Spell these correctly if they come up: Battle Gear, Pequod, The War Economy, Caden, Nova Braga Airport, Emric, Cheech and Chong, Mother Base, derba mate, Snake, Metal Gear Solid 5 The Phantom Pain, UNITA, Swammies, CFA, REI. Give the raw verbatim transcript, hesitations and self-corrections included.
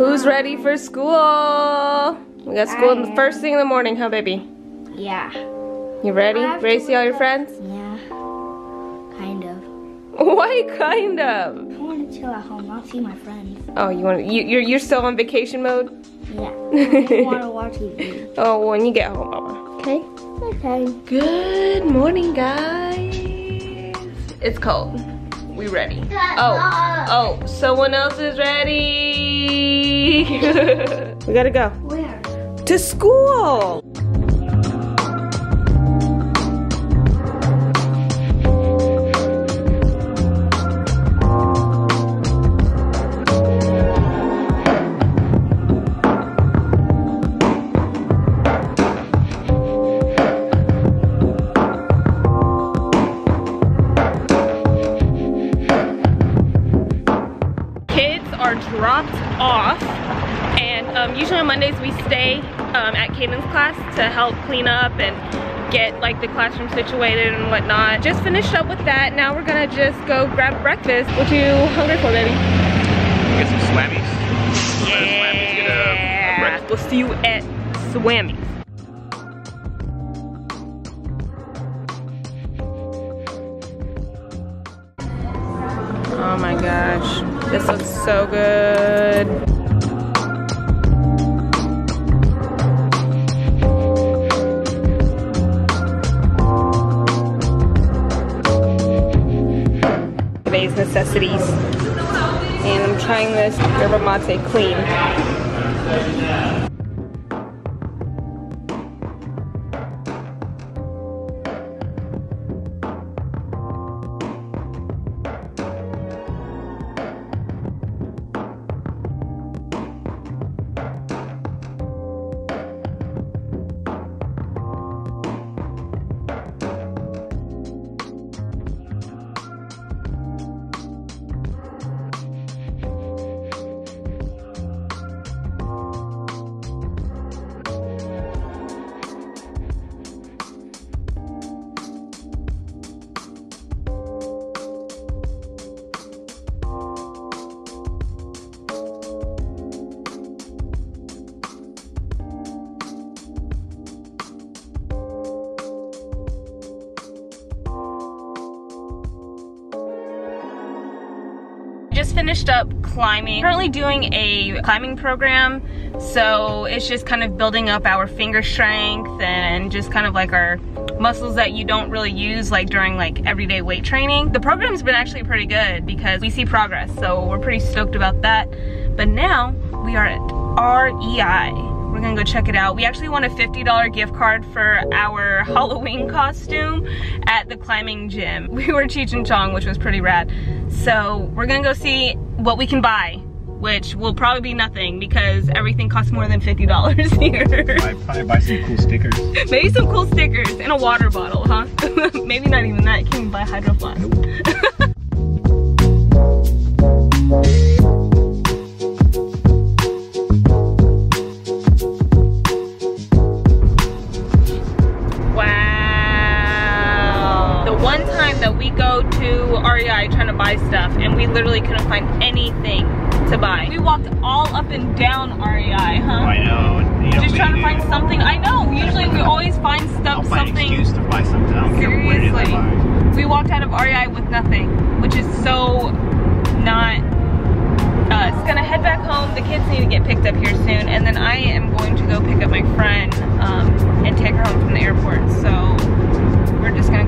Who's ready for school? We got school in the first thing in the morning, huh, baby? Yeah. You ready? Ready to see all your friends? Yeah. Kind of. Why kind of? I want to chill at home. I'll see my friends. Oh, you want to, you, you're, you're still on vacation mode? Yeah. I want to watch T V. Oh, when you get home, Mama. Okay? Okay. Good morning, guys. It's cold. We ready. Oh, oh, someone else is ready. We gotta go. Where? To school. Off, and um, usually on Mondays we stay um, at Caden's class to help clean up and get like the classroom situated and whatnot. Just finished up with that. Now we're gonna just go grab breakfast. What you hungry for, baby? Get some swammies. Yeah. Swammies. Get a, a breakfast. We'll see you at Swammies. Oh my gosh. This looks so good. Today's necessities. And I'm trying this derba mate clean. Just finished up climbing. Currently doing a climbing program, so it's just kind of building up our finger strength and just kind of like our muscles that you don't really use like during like everyday weight training. The program's been actually pretty good because we see progress, so we're pretty stoked about that. But now we are at R E I. We're gonna go check it out. We actually won a fifty dollar gift card for our Halloween costume at the climbing gym. We were Cheech and Chong, which was pretty rad. So we're gonna go see what we can buy, which will probably be nothing because everything costs more than fifty dollars here. I'd probably buy some cool stickers. Maybe some cool stickers and a water bottle, huh? Maybe not even that, you can even buy Hydro Flask. Nope. Trying to buy stuff, and we literally couldn't find anything to buy. We walked all up and down R E I, huh? Oh, I know. You know Just trying to do. find something. I know. Usually we always find stuff. I'll find something. An excuse to buy something. I don't Seriously, care where to buy. We walked out of R E I with nothing, which is so not us. Gonna head back home. The kids need to get picked up here soon, and then I am going to go pick up my friend um, and take her home from the airport. So we're just gonna.